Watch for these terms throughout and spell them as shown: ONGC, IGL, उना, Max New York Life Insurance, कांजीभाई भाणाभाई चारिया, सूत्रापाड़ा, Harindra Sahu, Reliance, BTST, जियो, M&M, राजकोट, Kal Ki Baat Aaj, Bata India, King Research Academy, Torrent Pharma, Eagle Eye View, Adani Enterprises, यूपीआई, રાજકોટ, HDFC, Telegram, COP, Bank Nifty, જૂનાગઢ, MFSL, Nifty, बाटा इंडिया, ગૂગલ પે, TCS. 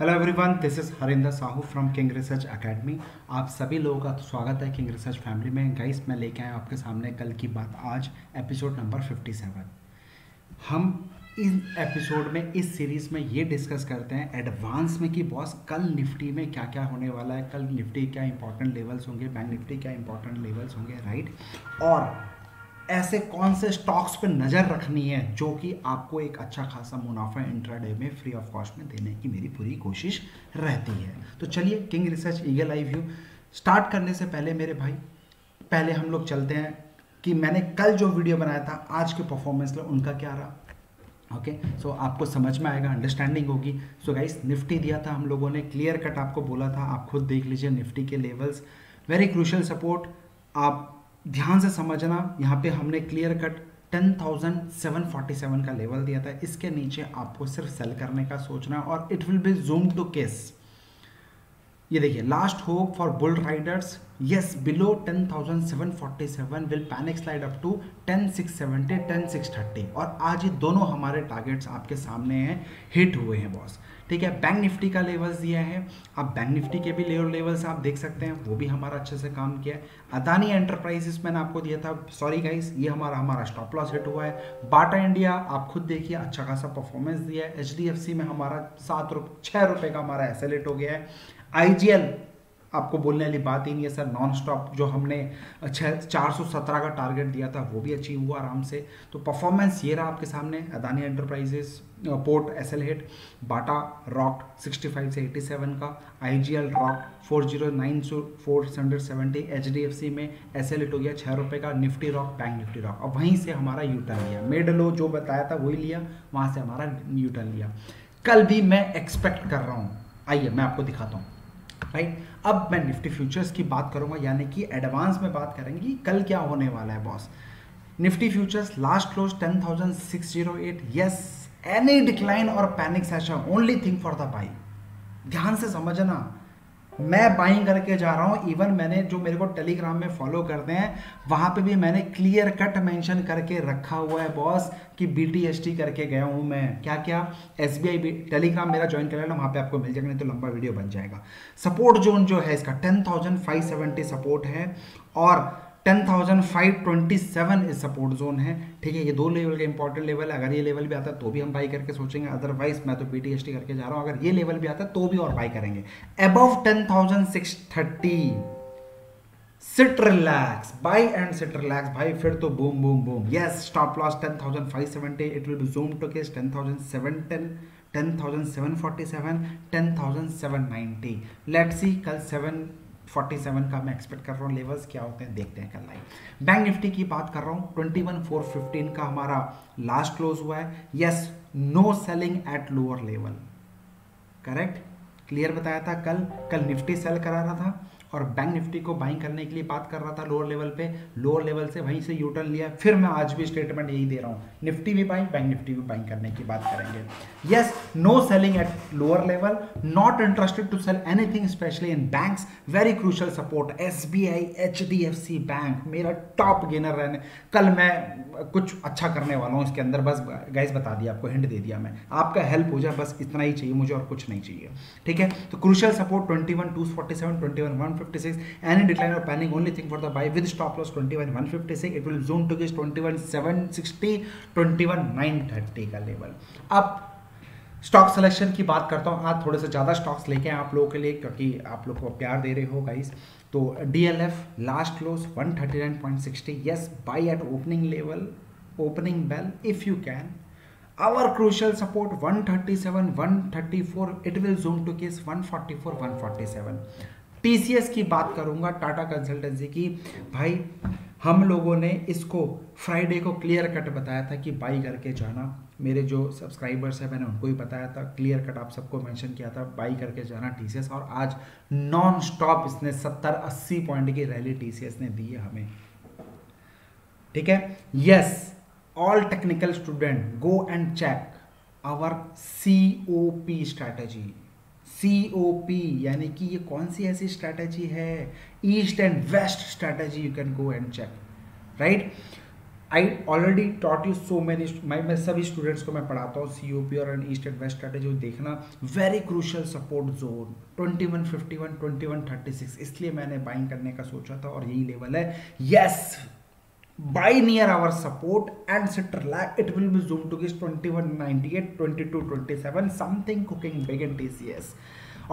Hello everyone, this is Harindra Sahu from king research academy. आप सभी लोगों का स्वागत है किंग रिसर्च फैमिली में। गाइस, मैं लेके आया आपके सामने कल की बात, आज एपिसोड नंबर 57। हम इन एपिसोड में, इस सीरीज़ में ये डिस्कस करते हैं एडवांस में कि बॉस कल निफ्टी में क्या क्या होने वाला है, कल निफ्टी क्या इंपॉर्टेंट लेवल्स होंगे, बैंक निफ्टी क्या इंपॉर्टेंट लेवल्स होंगे, राइट। और ऐसे कौन से स्टॉक्स पर नज़र रखनी है जो कि आपको एक अच्छा खासा मुनाफा इंट्राडे में फ्री ऑफ कॉस्ट में देने की मेरी पूरी कोशिश रहती है। तो चलिए king research eagle eye view start करने से पहले मेरे भाई, पहले हम लोग चलते हैं कि मैंने कल जो वीडियो बनाया था आज के परफॉर्मेंस में उनका क्या रहा। ओके, सो आपको समझ में आएगा, अंडरस्टैंडिंग होगी। सो गाइस, निफ्टी दिया था हम लोगों ने, क्लियर कट आपको बोला था, आप खुद देख लीजिए निफ्टी के लेवल्स, वेरी क्रूशल सपोर्ट, आप ध्यान से समझना। यहाँ पे हमने क्लियर कट 10,747 का लेवल दिया था, इसके नीचे आपको सिर्फ सेल करने का सोचना और it will be zoom to case. ये देखिए, last hope for bull riders, yes, below 10,747 will panic slide up to 10,670, 10,630 और आज ये दोनों हमारे टारगेट्स आपके सामने हैं, हिट हुए हैं बॉस, ठीक है। बैंक निफ्टी का लेवल्स दिया है, आप बैंक निफ्टी के भी लेवल्स आप देख सकते हैं, वो भी हमारा अच्छे से काम किया है। अदानी एंटरप्राइजेस मैंने आपको दिया था, सॉरी गाइस, ये हमारा स्टॉप लॉस हिट हुआ है। बाटा इंडिया आप खुद देखिए, अच्छा खासा परफॉर्मेंस दिया है। HDFC में हमारा 6 रुपये का हमारा एसएल हिट हो गया है। IGL आपको बोलने वाली बात ही नहीं है सर, नॉन स्टॉप जो हमने 417 का टारगेट दिया था वो भी अचीव हुआ आराम से। तो परफॉर्मेंस ये रहा आपके सामने, Adani enterprises port SL hit, Bata rock 65 से 87 का, IGL रॉक 409 से 470, HDFC में SL हिट हो गया 6 रुपये का, Nifty rock, bank Nifty rock, और वहीं से हमारा यूटर्न लिया, मिड लो जो बताया था वही लिया, वहाँ से हमारा यूटर्न लिया। कल भी मैं एक्सपेक्ट कर रहा हूँ, आइए मैं आपको दिखाता हूँ, राइट। अब मैं निफ्टी फ्यूचर्स की बात करूंगा, यानी कि एडवांस में बात करेंगे कि कल क्या होने वाला है boss. Nifty futures last close 10,608, yes, any decline और panic session only thing for the buy. ध्यान से समझना, मैं बाइंग करके जा रहा हूँ। इवन मैंने जो मेरे को टेलीग्राम में फॉलो करते हैं वहाँ पे भी मैंने क्लियर कट मेंशन करके रखा हुआ है बॉस कि BTST करके गया हूँ मैं, क्या क्या SBI। टेलीग्राम मेरा ज्वाइन कर लेना, वहाँ पे आपको मिल जाएगा, नहीं तो लंबा वीडियो बन जाएगा। सपोर्ट जोन जो है इसका 10,570 सपोर्ट है और 10,527 इस सपोर्ट जोन है, ठीक है। ये दो लेवल के इंपॉर्टेंट लेवल है, अगर ये लेवल भी आता है तो भी हम बाई करके सोचेंगे, अदरवाइज मैं तो BTST करके जा रहा हूँ। अगर ये लेवल भी आता है तो भी और बाई करेंगे। Above 10,630 sit relax, buy and sit relax भाई, फिर तो boom boom boom, yes. Stop loss 10,570, it will be zoom to case 10,710, 10,747, 10,790। Let's see, कल 747 का मैं एक्सपेक्ट कर रहा हूँ, लेवल्स क्या होते हैं देखते हैं कल लाइव। बैंक निफ्टी की बात कर रहा हूँ, 21,415 का हमारा लास्ट क्लोज हुआ है, yes, no selling at lower level, correct, clear बताया था कल। कल निफ्टी सेल करा रहा था और बैंक निफ्टी को बाइंग करने के लिए बात कर रहा था लोअर लेवल पे, लोअर लेवल से वहीं से यूटर्न लिया। फिर मैं आज भी स्टेटमेंट यही दे रहा हूँ, निफ्टी भी बाइंग, बैंक निफ्टी भी बाइंग करने की बात करेंगे, yes. No selling at lower level, not interested to sell anything specially in banks, very crucial support SBI, HDFC bank मेरा टॉप गेनर रहने। कल मैं कुछ अच्छा करने वाला हूँ इसके अंदर, बस गाइस बता दिया आपको, हिंट दे दिया मैं, आपका हेल्प हो जाए, बस इतना ही चाहिए मुझे और कुछ नहीं चाहिए, ठीक है। तो crucial support 21,247, 21,156, any decline or panic only thing for the buy with stop loss 21,156, it will zoom to this 21,760, 21,930 का लेवल। अब स्टॉक सिलेक्शन की बात करता हूँ, आज थोड़े से ज़्यादा स्टॉक्स लेके आए आप लोगों के लिए क्योंकि आप लोग को प्यार दे रहे हो गाइस। तो DLF last close 139.60, yes, buy at opening level, opening bell if you can. Our crucial support 137, 134, it will zoom to case 144, 147. TCS की बात करूंगा, टाटा कंसल्टेंसी की, भाई हम लोगों ने इसको फ्राइडे को क्लियर कट बताया था कि बाई करके जाना, मेरे जो सब्सक्राइबर्स हैं मैंने उनको भी बताया था, क्लियर कट आप सबको मेंशन किया था, बाई करके जाना TCS। और आज नॉन स्टॉप इसने 70-80 पॉइंट की रैली TCS ने दी है हमें, ठीक है, yes. All technical student go and check our COP strategy, COP यानी कि ये कौन सी ऐसी स्ट्रैटेजी है, east and west strategy, you can go and check, right. I already taught you so many, मैं सभी स्टूडेंट्स को मैं पढ़ाता हूँ सी ओ पी और ईस्ट एंड वेस्ट स्ट्रेटेजी देखना वेरी क्रूशियल सपोर्ट जोन 2151 2136, इसलिए मैंने बाइंग करने का सोचा था और यही लेवल है। Yes buy near our support and sit relax, it will be zoom to guess 2198 2227 something cooking big in TCS।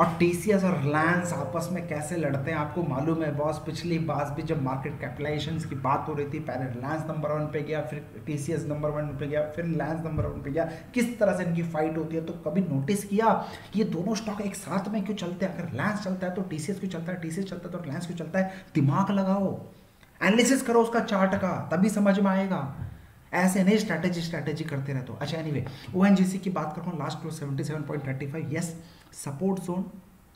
और TCS और रिलायंस आपस में कैसे लड़ते हैं आपको मालूम है बॉस। पिछली बार भी जब मार्केट कैपिटलाइजेशन की बात हो रही थी, पहले रिलायंस नंबर 1 पे गया, फिर TCS नंबर 1 पे गया, फिर रिलायंस नंबर 1 पे गया, किस तरह से इनकी फाइट होती है। तो कभी नोटिस किया ये दोनों स्टॉक एक साथ में क्यों चलते हैं? अगर रिलायंस चलता है तो TCS क्यों चलता है, TCS चलता है तो रिलायंस क्यों चलता है? दिमाग लगाओ, एनालिसिस करो उसका चार्ट का, तभी समझ में आएगा। ऐसे नहीं स्ट्रैटेजी करते रहते हो। अच्छा एनीवे ONGC की बात कर रहा हूँ, last close 77.35। Yes support zone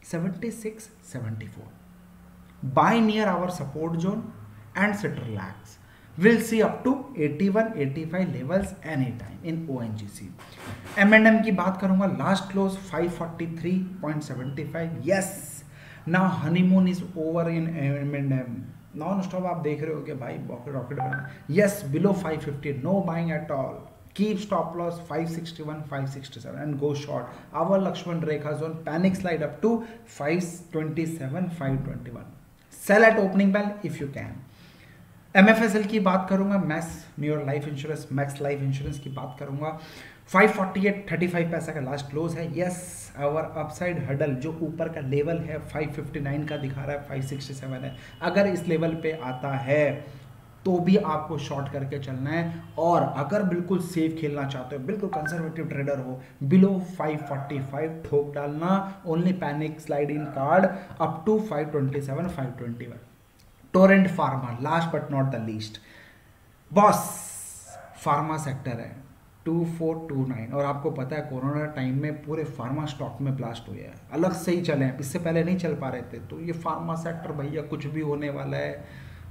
76-74, buy near our support zone and sit relax. Will see up to 81-85 levels any time in ONGC। M&M की बात करूँगा, last close 543.75। Yes now honeymoon is over in M&M, non stop आप देख रहे हो कि भाई बॉकेट रॉकेट बना। Yes below 550 no buying at all, keep stop loss 561 567 and go short. Our Lakshman Rekha zone panic slide up to 527 521, sell at opening bell if you can. MFSL की बात करूंगा, Max New York Life Insurance, Max Life Insurance की बात करूंगा, 548.35 का last close है। Yes our upside hurdle जो ऊपर का लेवल है 559 का दिखा रहा है, 567 है। अगर इस लेवल पे आता है तो भी आपको शॉर्ट करके चलना है, और अगर बिल्कुल सेफ खेलना चाहते हो, बिल्कुल कंजर्वेटिव ट्रेडर हो, बिलो 545 ठोक डालना, only panic slide in card up to 527 521। Torrent Pharma last but not the least boss, pharma sector है 2429, और आपको पता है कोरोना टाइम में पूरे फार्मा स्टॉक में ब्लास्ट हुआ है, अलग से ही चले हैं, इससे पहले नहीं चल पा रहे थे। तो ये फार्मा सेक्टर भैया कुछ भी होने वाला है,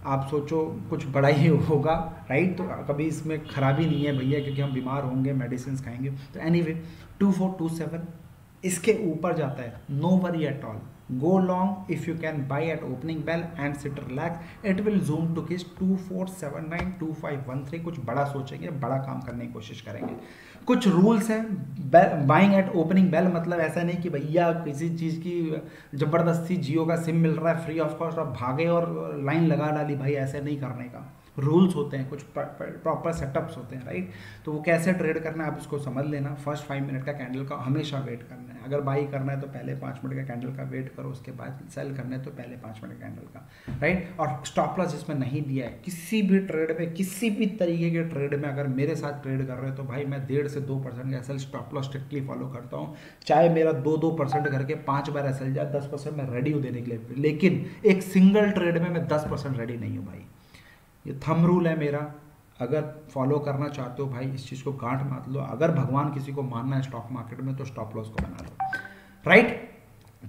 आप सोचो कुछ बड़ा ही होगा राइट। तो कभी इसमें खराबी नहीं है भैया, क्योंकि हम बीमार होंगे मेडिसिन खाएंगे। तो एनीवे 2427 इसके ऊपर जाता है no worry at all, go long if you can, buy at opening bell and sit relax. It will zoom to kiss 2479 2513। कुछ बड़ा सोचेंगे, बड़ा काम करने की कोशिश करेंगे। कुछ रूल्स हैं बाइंग एट ओपनिंग बेल, मतलब ऐसा नहीं कि भैया किसी चीज़ की ज़बरदस्ती जियो का सिम मिल रहा है फ्री ऑफ कॉस्ट आप भागे और लाइन लगा डाली, भाई ऐसे नहीं करने का। रूल्स होते हैं, कुछ प्रॉपर सेटअप्स होते हैं राइट। तो वो कैसे ट्रेड करना है आप इसको समझ लेना। फर्स्ट 5 मिनट का कैंडल का हमेशा वेट करना है, अगर बाई करना है तो पहले 5 मिनट का कैंडल का वेट करो, उसके बाद सेल करना है तो पहले 5 मिनट कैंडल का राइट। और स्टॉप लॉस इसमें नहीं दिया है किसी भी ट्रेड पे, किसी भी तरीके के ट्रेड में। अगर मेरे साथ ट्रेड कर रहे हो तो भाई मैं 1.5 से 2% का SL stop loss strictly follow करता हूँ, चाहे मेरा 2-2% करके 5 बार SL जाए, 10% मैं रेडी हूँ देने के लिए, लेकिन एक सिंगल ट्रेड में मैं 10% रेडी नहीं हूँ भाई। ये थंब रूल है मेरा, अगर फॉलो करना चाहते हो भाई इस चीज़ को गांठ मार लो। अगर भगवान किसी को मानना है स्टॉक मार्केट में तो स्टॉप लॉस को बना लो राइट।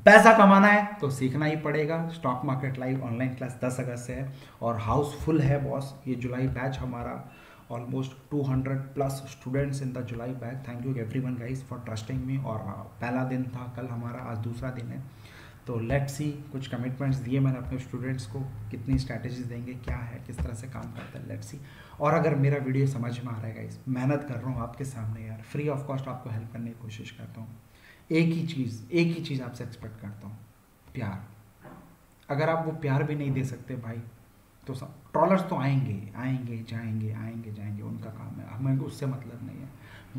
पैसा कमाना है तो सीखना ही पड़ेगा। Stock market live online class 10 अगस्त से है और हाउसफुल है बॉस। ये जुलाई बैच हमारा almost 200+ students in the July batch. Thank you everyone guys for trusting me. और पहला दिन था कल हमारा, आज दूसरा दिन है। तो लेट्स सी, कुछ कमिटमेंट्स दिए मैंने अपने स्टूडेंट्स को, कितनी स्ट्रैटेजीज देंगे, क्या है, किस तरह से काम करता है, लेट्स सी। और अगर मेरा वीडियो समझ में आ रहा है गाइस, मेहनत कर रहा हूँ आपके सामने यार, फ्री ऑफ कॉस्ट आपको हेल्प करने की कोशिश करता हूँ। एक ही चीज़ आपसे एक्सपेक्ट करता हूँ, प्यार। अगर आप वो प्यार भी नहीं दे सकते भाई तो ट्रॉलर्स तो आएंगे जाएंगे, उनका काम है, हमें उससे मतलब नहीं है।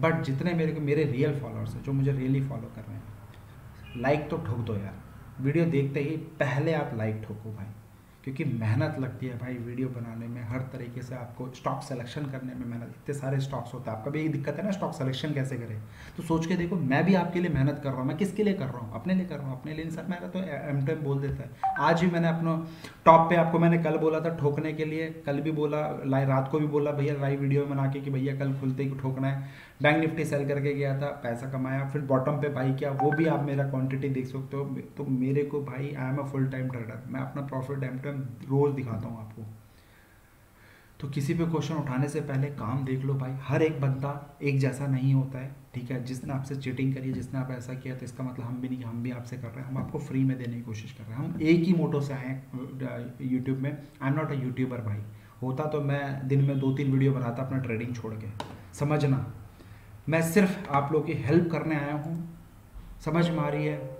बट जितने मेरे रियल फॉलोअर्स हैं, जो मुझे रियली फॉलो कर रहे हैं, लाइक तो ठोक दो यार। वीडियो देखते ही पहले आप लाइक ठोको भाई, क्योंकि मेहनत लगती है भाई वीडियो बनाने में, हर तरीके से आपको स्टॉक सिलेक्शन करने में मेहनत। इतने सारे स्टॉक्स होता है, आपका भी एक दिक्कत है ना, स्टॉक सिलेक्शन कैसे करें। तो सोच के देखो, मैं भी आपके लिए मेहनत कर रहा हूँ। मैं किसके लिए कर रहा हूँ? अपने लिए कर रहा हूँ, अपने लिए। इंसान मेहनत तो M2M बोल देता है। आज ही मैंने अपना टॉप पे आपको मैंने कल बोला था ठोकने के लिए, कल भी बोला, रात को भी बोला भैया लाइव वीडियो बना के कि भैया कल खुलते ही ठोकना है। बैंक निफ्टी सेल करके गया था, पैसा कमाया, फिर बॉटम पे बाई किया, वो भी आप मेरा क्वांटिटी देख सकते हो। तो मेरे को भाई, I am a full time trader, मैं अपना प्रॉफिट M2M रोज दिखाता हूँ आपको। तो किसी पे क्वेश्चन उठाने से पहले काम देख लो भाई। हर एक बंदा एक जैसा नहीं होता है, ठीक है। जिसने आपसे चीटिंग करी है, जिसने आप ऐसा किया, तो इसका मतलब हम भी आपसे कर रहे हैं, हम आपको फ्री में देने की कोशिश कर रहे हैं। हम एक ही मोटो से आए हैं यूट्यूब में, I am not a YouTuber भाई, होता तो मैं दिन में 2-3 वीडियो बनाता अपना ट्रेडिंग छोड़ के। समझना, मैं सिर्फ आप लोग की हेल्प करने आया हूँ। समझ में आ रही है?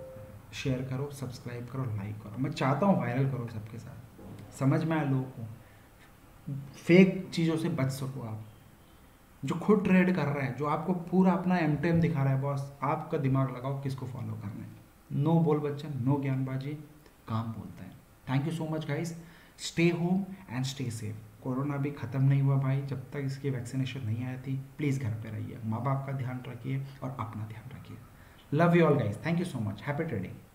शेयर करो, सब्सक्राइब करो, लाइक करो। मैं चाहता हूँ वायरल करो सबके साथ। समझ में आए लोगों को? फेक चीज़ों से बच सको आप। जो खुद ट्रेड कर रहे हैं, जो आपको पूरा अपना MTM दिखा रहा है, बॉस आपका दिमाग लगाओ किसको फॉलो करना है। नो बोल बच्चन, नो ज्ञानबाजी, काम बोलते हैं। Thank you so much guys. Stay home and stay safe. Corona भी ख़त्म नहीं हुआ भाई, जब तक इसकी वैक्सीनेशन नहीं आई थी। प्लीज़ घर पे रहिए, माँ बाप का ध्यान रखिए और अपना ध्यान रखिए। Love you all guys, thank you so much, happy trading.